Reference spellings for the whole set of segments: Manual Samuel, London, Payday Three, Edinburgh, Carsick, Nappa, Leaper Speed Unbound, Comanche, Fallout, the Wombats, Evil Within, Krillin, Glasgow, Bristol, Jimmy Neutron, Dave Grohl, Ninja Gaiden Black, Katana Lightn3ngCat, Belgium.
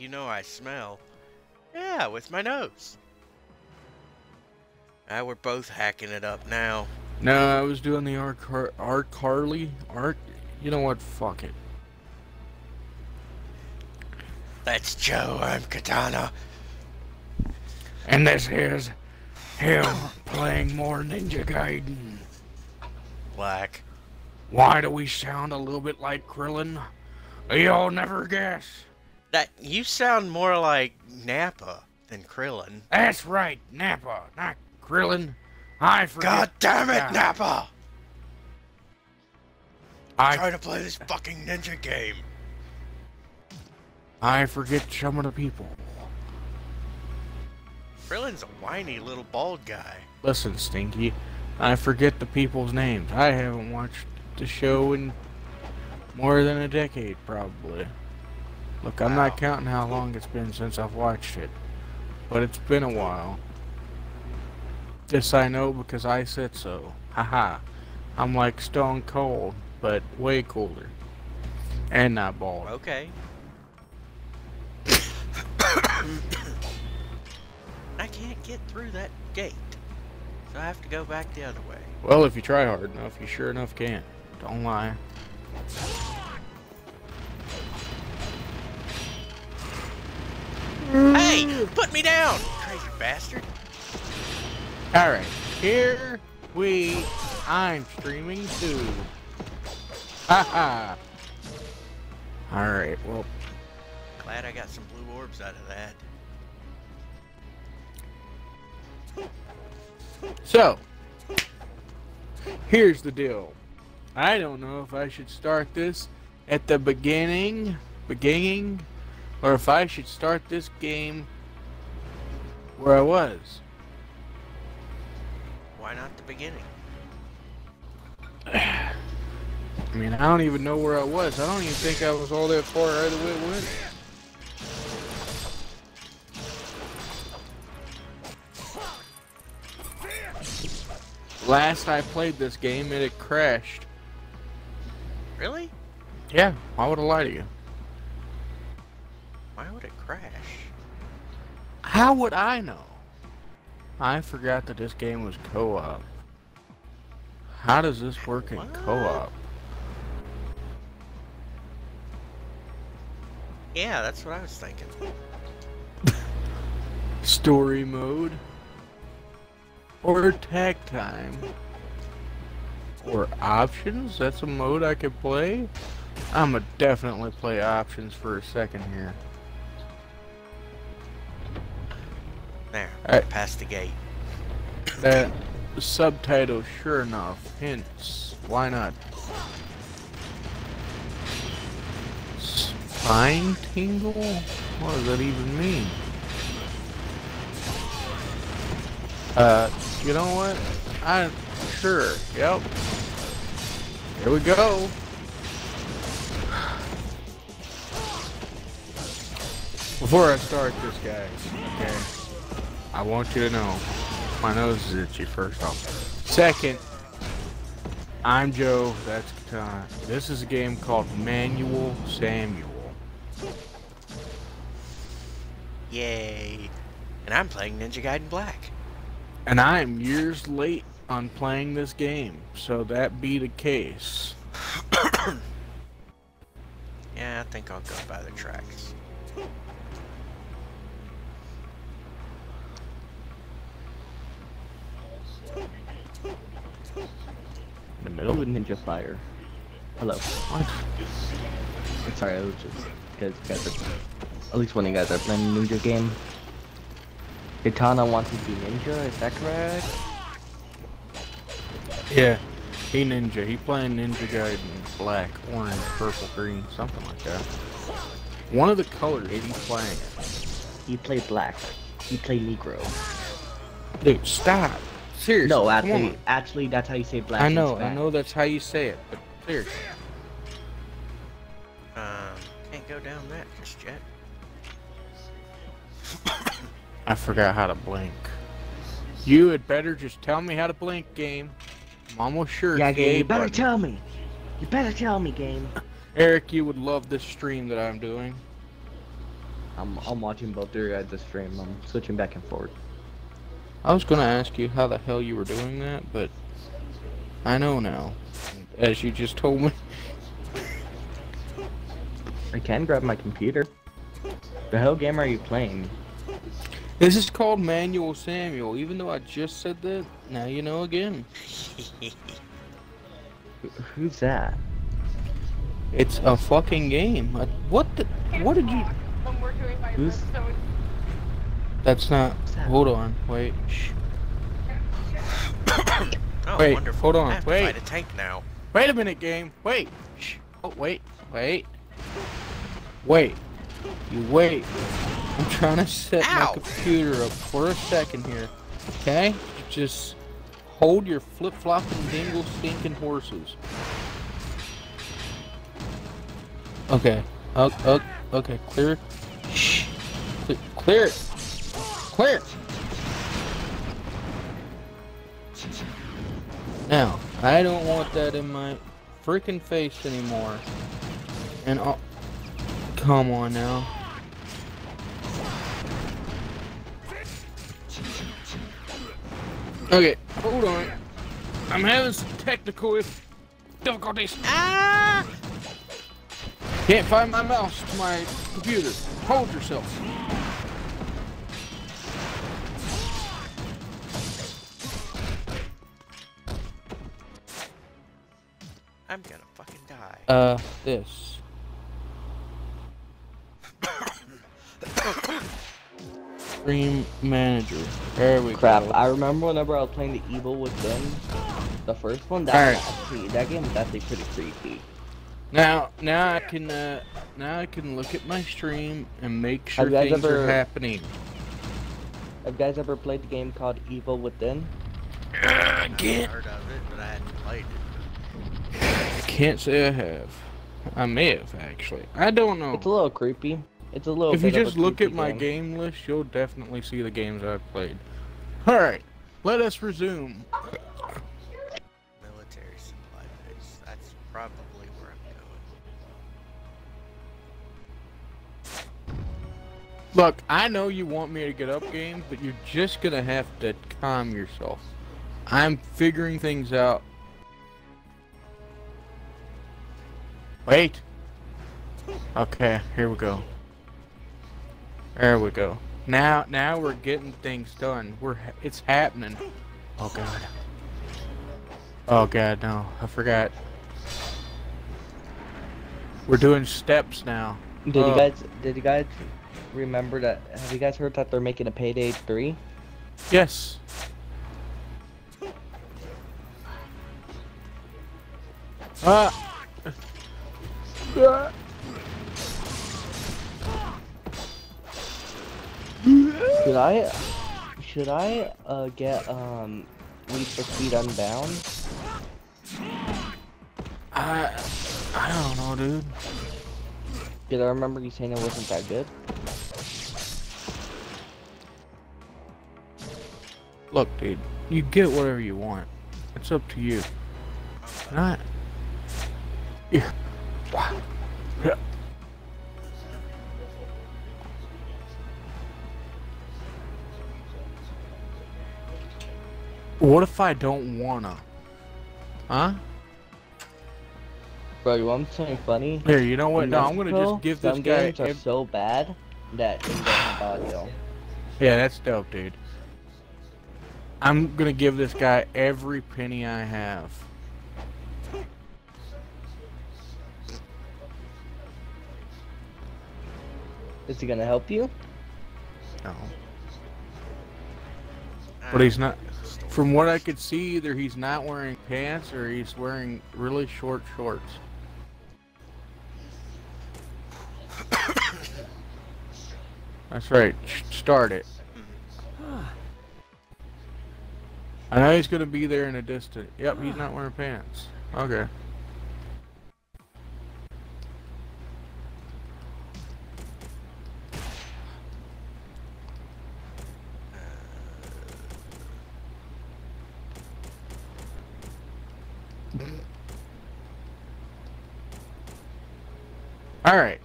You know I smell. Yeah, with my nose. Ah, we're both hacking it up now. No, I was doing the R. Carly. You know what? Fuck it. That's Joe. I'm Katana. And this is him playing more Ninja Gaiden Black. Why do we sound a little bit like Krillin? You'll never guess. That you sound more like Nappa than Krillin. That's right, Nappa, not Krillin. I forget. God damn it, Nappa! I'm trying to play this fucking ninja game. I forget some of the people. Krillin's a whiny little bald guy. Listen, Stinky, I forget the people's names. I haven't watched the show in more than a decade, probably. Look, I'm not counting how long it's been since I've watched it, but it's been a while. This I know because I said so. Haha. I'm like Stone Cold, but way cooler. And not bald. Okay. I can't get through that gate, so I have to go back the other way. Well, if you try hard enough, you sure enough can. Don't lie. Hey! Put me down! Crazy bastard! Alright, here we... I'm streaming too. Haha! Alright, well... Glad I got some blue orbs out of that. So... Here's the deal. I don't know if I should start this at the beginning... Or if I should start this game where I was. Why not the beginning? I mean, I don't even know where I was. I don't even think I was all that far either way it went. Last I played this game, it had crashed. Really? Yeah, why would I lie to you? Why would it crash? How would I know? I forgot that this game was co-op. How does this work in co-op? Yeah, that's what I was thinking. Story mode? Or tag time? Or options? That's a mode I could play? I'm gonna definitely play options for a second here. There, right past the gate. That subtitle, sure enough, hints. Why not? Spine tingle? What does that even mean? You know what? I'm sure. Yep. Here we go. Before I start this, guys. Okay. I want you to know, my nose is itchy, first off. Second, I'm Joe, that's Katana. This is a game called Manual Samuel. Yay. And I'm playing Ninja Gaiden Black. And I am years late on playing this game, so that be the case. Yeah, I think I'll go by the tracks. In the middle of ninja fire. Hello. What? I'm sorry, I was just at least one of you guys are playing a ninja game. Katana wants to be ninja, is that correct? Yeah, he ninja. He playing Ninja Gaiden Black, orange, purple, green, something like that. One of the colors he playing. He played black. He played negro. Dude, stop. Seriously, no, actually, that's how you say black. I know that's how you say it, but seriously. Can't go down that just yet. I forgot how to blink. You had better just tell me how to blink, game. I'm almost sure. Yeah, game, you better tell me. You better tell me, game. Eric, you would love this stream that I'm doing. I'm watching both during the stream. I'm switching back and forth. I was gonna ask you how the hell you were doing that, but I know now, as you just told me. I can grab my computer. The hell game are you playing? This is called Manual Samuel. Even though I just said that, now you know again. Who's that? It's a fucking game. What the? What did you? Who's? That's not. Hold on. Wait. Oh, wait. Wonderful. Hold on. Wait. I have to fight a tank now. Wait a minute, game. Wait. Shh. Oh, wait. Wait. Wait. You wait. I'm trying to set my computer up for a second here. Okay? Just hold your flip-flopping dingle stinking horses. Okay. Okay. Clear. Shh. Clear it. Clear it. Now, I don't want that in my freaking face anymore. And I'll... Come on now. Okay, hold on. I'm having some technical difficulties. Ah! Can't find my mouse, my computer. Hold yourself. I'm gonna fucking die. This. Stream manager. There we go. Crap, I remember whenever I was playing the Evil Within, the first one, that game was actually pretty creepy. Now I can look at my stream and make sure things are happening. Have you guys ever played the game called Evil Within? I can't. Heard of it, but I hadn't played it. I can't say I have. I may have actually. I don't know. It's a little creepy. It's a little. If you just look at my game list, you'll definitely see the games I've played. All right, let us resume. Military supply base. That's probably where I'm going. Look, I know you want me to get up, game, but you're just gonna have to calm yourself. I'm figuring things out. Wait. Okay, here we go. There we go. Now we're getting things done. It's happening. Oh god. Oh god, no. I forgot. We're doing steps now. Did you guys remember that? Have you guys heard that they're making a Payday 3? Yes. Ah. Should I get Leaper Speed Unbound? I don't know, dude. Did I remember you saying it wasn't that good? Look, dude, you get whatever you want. It's up to you. Not. Yeah. What if I don't wanna? Huh? Bro, you want something funny? Here, you know what? No, I'm gonna just give this guy. Some games are so bad that it doesn't audio. Yeah, that's dope, dude. I'm gonna give this guy every penny I have. Is he gonna help you? No. But he's not. From what I could see, either he's not wearing pants or he's wearing really short shorts. That's right. Start it. I know he's gonna be there in a distance. Yep, he's not wearing pants. Okay. All right.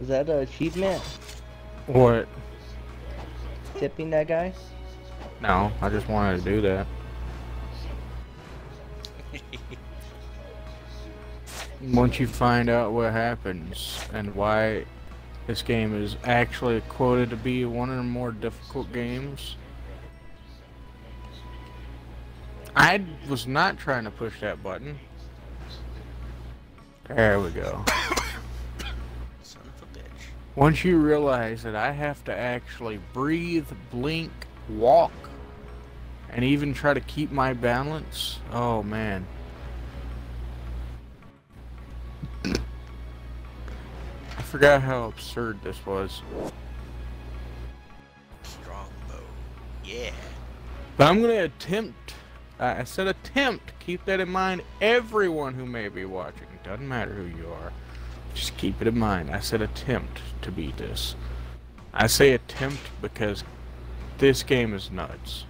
Is that an achievement? What? Tipping that guy? No, I just wanted to do that. Once you find out what happens and why this game is actually quoted to be one of the more difficult games. I was not trying to push that button. There we go. Son of a bitch. Once you realize that I have to actually breathe, blink, walk, and even try to keep my balance, oh man. I forgot how absurd this was. Strongbow, yeah. But I'm gonna attempt, I said attempt, keep that in mind, everyone who may be watching, doesn't matter who you are, just keep it in mind, I said attempt to beat this. I say attempt because this game is nuts.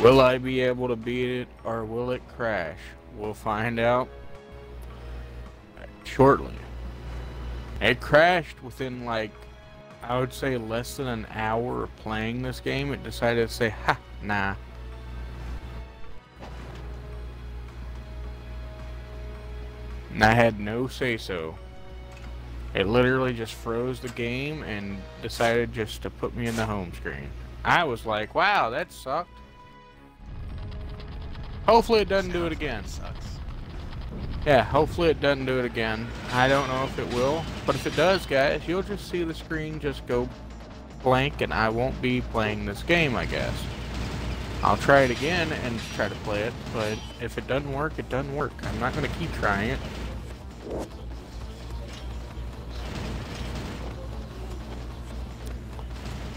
Will I be able to beat it or will it crash? We'll find out shortly. It crashed within, like, I would say less than an hour of playing this game. It decided to say, ha, nah. And I had no say-so. It literally just froze the game and decided just to put me in the home screen. I was like, wow, that sucked. Hopefully it doesn't do it again. Sucks. Yeah, hopefully it doesn't do it again. I don't know if it will, but if it does, guys, you'll just see the screen just go blank and I won't be playing this game, I guess. I'll try it again and try to play it, but if it doesn't work, it doesn't work. I'm not going to keep trying it.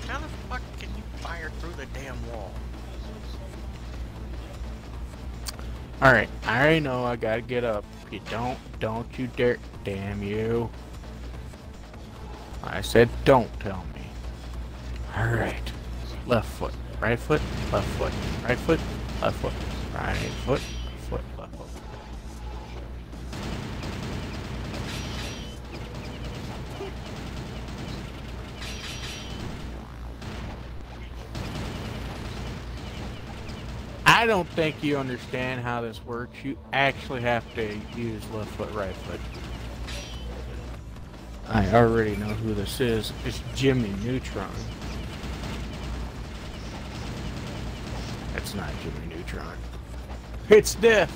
How the fuck can you fire through the damn wall? Alright, I already know I gotta get up. If you don't you dare. Damn you. I said don't tell me. Alright. Left foot, right foot, left foot, right foot, left foot, right foot, left foot, left foot. I don't think you understand how this works. You actually have to use left foot, right foot. I already know who this is. It's Jimmy Neutron. That's not Jimmy Neutron. It's Death.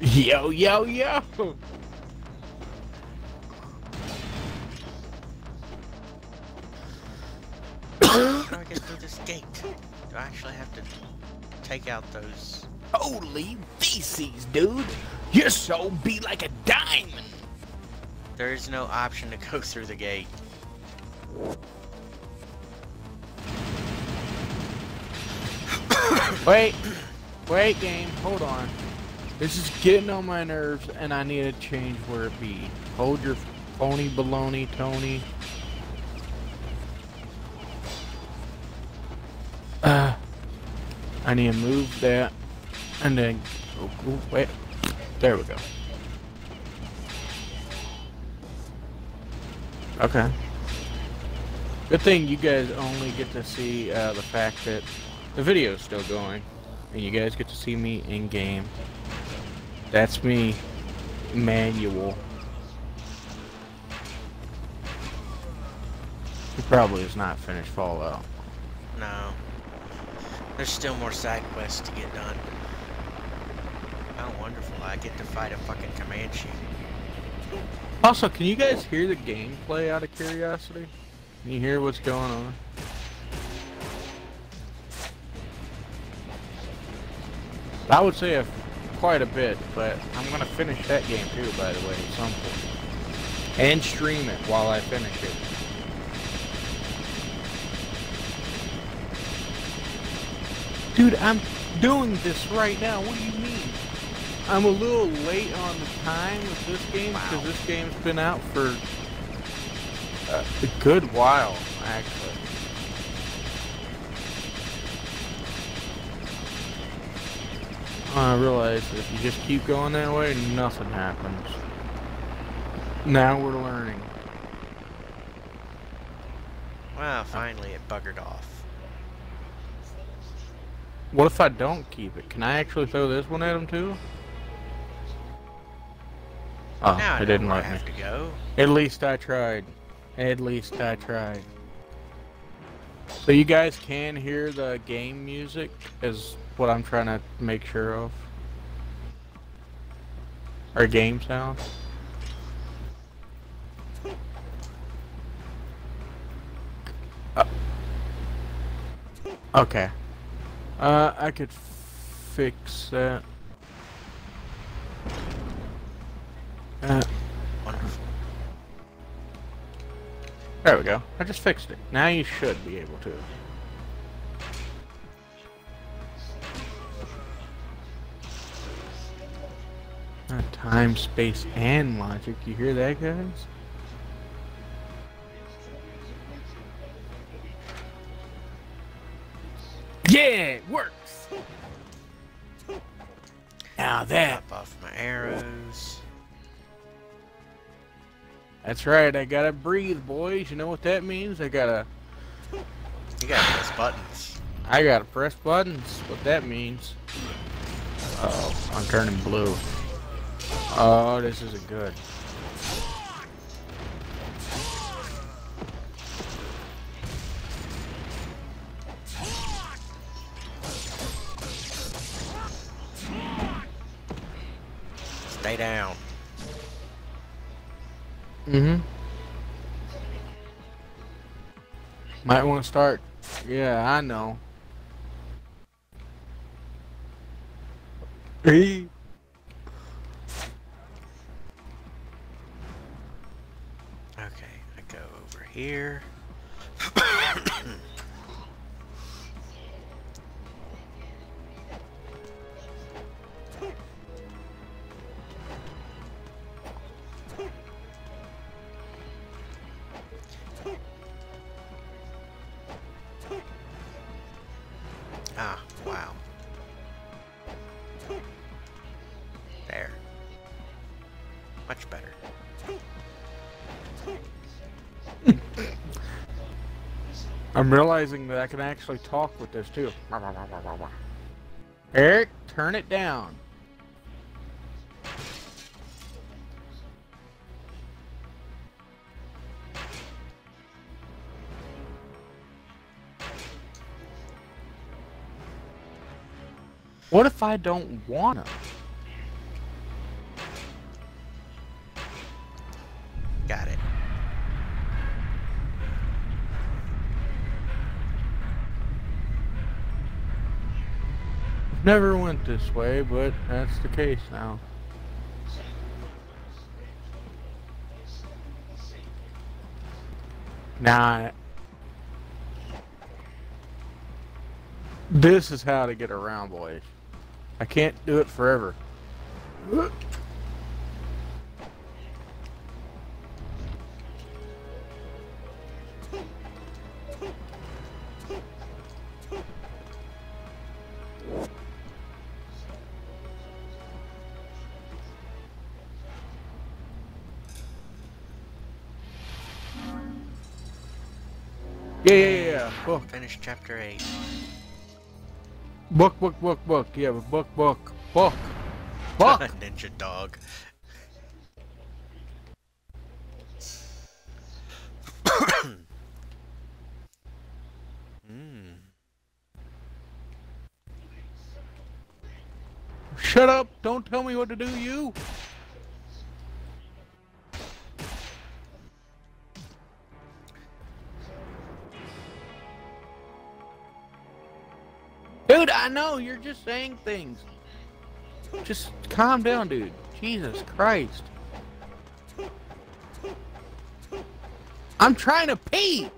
Yo, yo, yo! How do I get through this gate? Do I actually have to take out those... Holy feces, dude! Your soul be like a diamond! There is no option to go through the gate. Wait! Wait, game, hold on. This is getting on my nerves, and I need to change where it be. Hold your phony baloney, Tony. I need to move that, and then... Oh, wait. There we go. Okay. Good thing you guys only get to see the fact that the video's still going, and you guys get to see me in-game. That's me, Manual. He probably has not finished Fallout. No. There's still more side quests to get done. How wonderful, I get to fight a fucking Comanche. Also, can you guys hear the gameplay out of curiosity? Can you hear what's going on? I would say if quite a bit, but I'm gonna finish that game too, by the way, at some point, and stream it while I finish it. Dude, I'm doing this right now. What do you mean? I'm a little late on the time with this game because this game's been out for a good while, actually. I realize if you just keep going that way, nothing happens. Now we're learning. Wow, finally it buggered off. What if I don't keep it? Can I actually throw this one at him too? Oh, now it didn't let me. To go. At least I tried. At least I tried. So you guys can hear the game music is what I'm trying to make sure of. Our game sound. Okay. I could fix that. Wonderful. There we go. I just fixed it. Now you should be able to. Time, space, and logic. You hear that, guys? Yeah, it works. Now that. Drop off my arrows. That's right. I gotta breathe, boys. You know what that means? I gotta. You gotta press buttons. I gotta press buttons. What that means? Uh-oh, I'm turning blue. Oh, this isn't good. Stay down. Mm-hmm. Might want to start. Yeah, I know. Hey. Here. Ah, wow. There. Much better. I'm realizing that I can actually talk with this too. Eric, turn it down. What if I don't wanna? Got it. Never went this way, but that's the case now. Nah. This is how to get around, boys. I can't do it forever. Yeah. Book. Finish chapter 8. Book. Yeah, book. Book. Ninja dog. Shut up! Don't tell me what to do, you. Dude, I know, you're just saying things. Just calm down, dude. Jesus Christ. I'm trying to pee!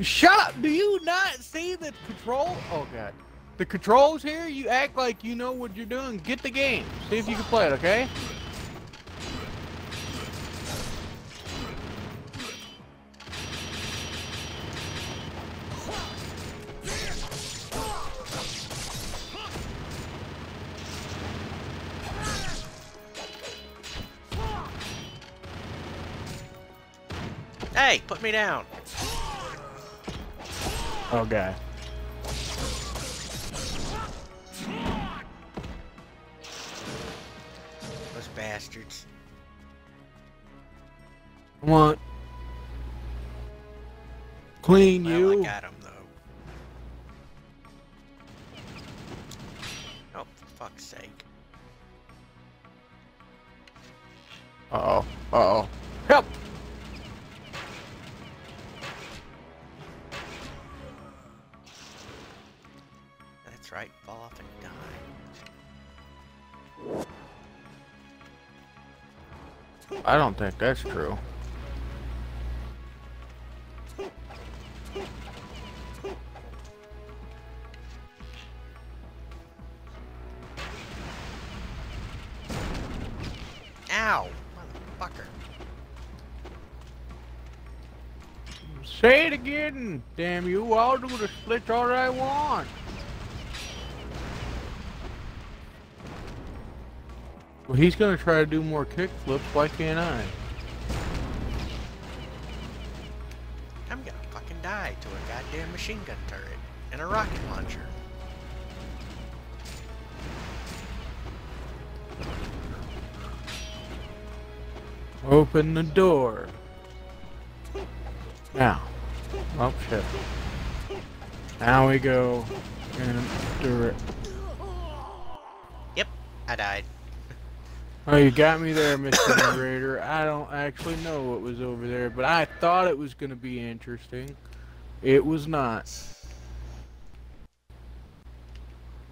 Shut up! Do you not see? see the control? Oh god. The controls here, you act like you know what you're doing. Get the game. See if you can play it, okay? Hey, put me down. Oh god. Those bastards. Want clean you? Well, I got him though. Oh, for fuck's sake. Uh oh. Uh oh. Help! Right, fall off and die. I don't think that's true. Ow, motherfucker. Say it again, damn you. I'll do the split all I want. Well, he's gonna try to do more kick flips. Why can't I? I'm gonna fucking die to a goddamn machine gun turret and a rocket launcher. Open the door. Now. Oh shit. Now we go and do it. Yep, I died. Oh, you got me there, Mr. Narrator. I don't actually know what was over there, but I thought it was going to be interesting. It was not.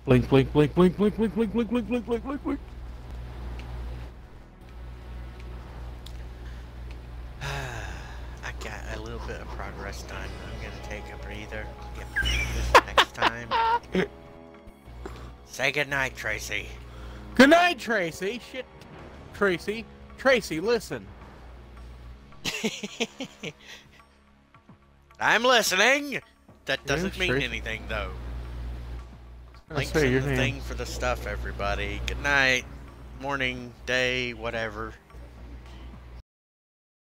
Blink, blink, blink, blink, blink, blink, blink, blink, blink, blink, blink, blink, blink. I got a little bit of progress time. I'm going to take a breather. Get this next time. Say goodnight, Tracy. Good night, Tracy. Shit. Tracy. Tracy, listen. I'm listening. That doesn't mean anything, though. Links in the thing for the stuff, everybody. Good night, morning, day, whatever.